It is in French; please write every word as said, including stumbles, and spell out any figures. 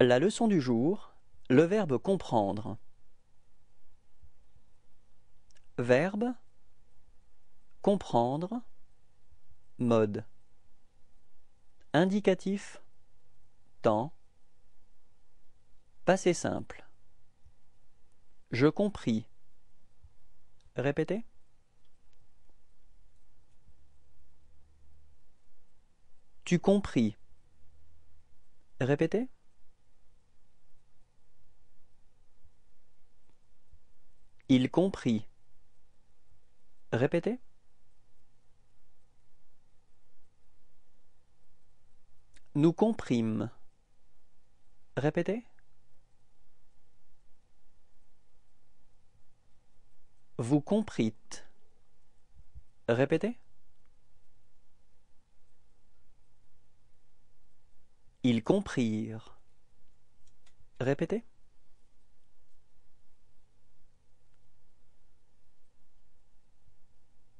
La leçon du jour, le verbe comprendre. Verbe, comprendre, mode. Indicatif, temps. Passé simple. Je compris. Répétez. Tu compris. Répétez. Il comprit. Répétez. Nous comprîmes. Répétez. Vous comprîtes. Répétez. Ils comprirent. Répétez.